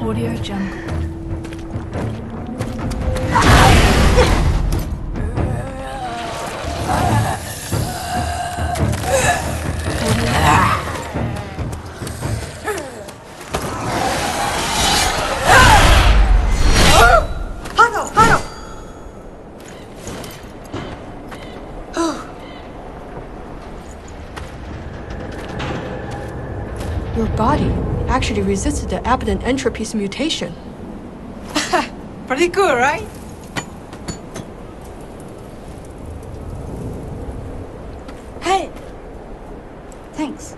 Audio Jungle. Your body actually resisted the Abaddon Entropy's mutation. Pretty cool, right? Hey! Thanks.